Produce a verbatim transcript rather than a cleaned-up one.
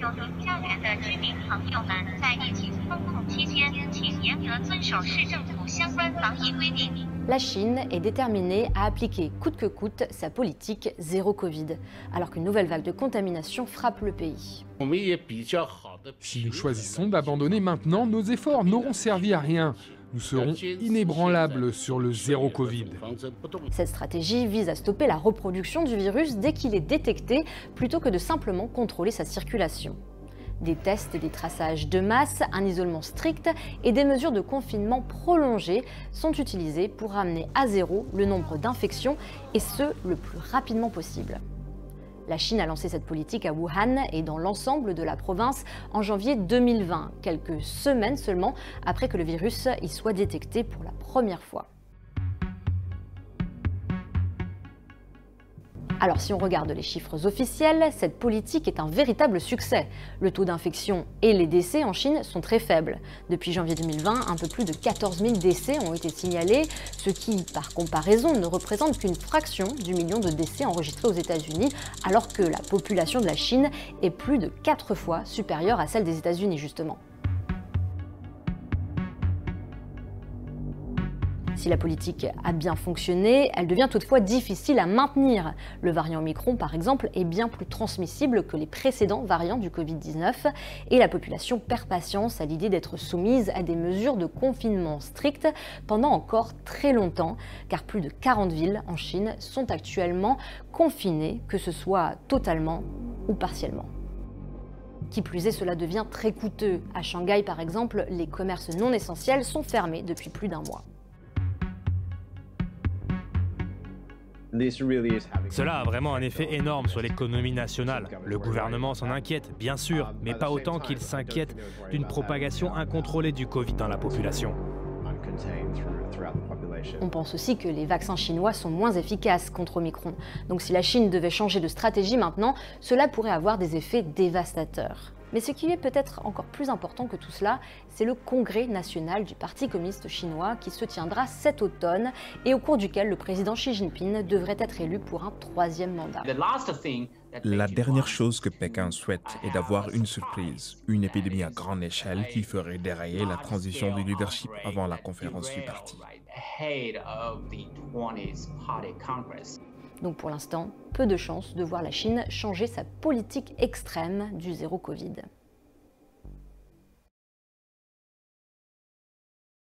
有德家园的居民朋友们，在疫情封控期间，请严格遵守市政府相关防疫规定。La Chine est déterminée à appliquer coûte que coûte sa politique zéro Covid, alors qu'une nouvelle vague de contamination frappe le pays. Si nous choisissons d'abandonner maintenant, nos efforts n'auront servi à rien. Nous serons inébranlables sur le zéro Covid. Cette stratégie vise à stopper la reproduction du virus dès qu'il est détecté, plutôt que de simplement contrôler sa circulation. Des tests et des traçages de masse, un isolement strict et des mesures de confinement prolongées sont utilisées pour ramener à zéro le nombre d'infections, et ce, le plus rapidement possible. La Chine a lancé cette politique à Wuhan et dans l'ensemble de la province en janvier deux mille vingt, quelques semaines seulement après que le virus y soit détecté pour la première fois. Alors si on regarde les chiffres officiels, cette politique est un véritable succès. Le taux d'infection et les décès en Chine sont très faibles. Depuis janvier deux mille vingt, un peu plus de quatorze mille décès ont été signalés, ce qui, par comparaison, ne représente qu'une fraction du million de décès enregistrés aux États-Unis, alors que la population de la Chine est plus de quatre fois supérieure à celle des États-Unis, justement. Si la politique a bien fonctionné, elle devient toutefois difficile à maintenir. Le variant Omicron, par exemple, est bien plus transmissible que les précédents variants du Covid dix-neuf et la population perd patience à l'idée d'être soumise à des mesures de confinement strictes pendant encore très longtemps, car plus de quarante villes en Chine sont actuellement confinées, que ce soit totalement ou partiellement. Qui plus est, cela devient très coûteux. À Shanghai, par exemple, les commerces non essentiels sont fermés depuis plus d'un mois. Cela a vraiment un effet énorme sur l'économie nationale. Le gouvernement s'en inquiète, bien sûr, mais pas autant qu'il s'inquiète d'une propagation incontrôlée du Covid dans la population. On pense aussi que les vaccins chinois sont moins efficaces contre Omicron. Donc si la Chine devait changer de stratégie maintenant, cela pourrait avoir des effets dévastateurs. Mais ce qui est peut-être encore plus important que tout cela, c'est le congrès national du Parti communiste chinois qui se tiendra cet automne et au cours duquel le président Xi Jinping devrait être élu pour un troisième mandat. La dernière chose que Pékin souhaite est d'avoir une surprise, une épidémie à grande échelle qui ferait dérailler la transition du leadership avant la conférence du parti. Donc pour l'instant, peu de chances de voir la Chine changer sa politique extrême du zéro Covid.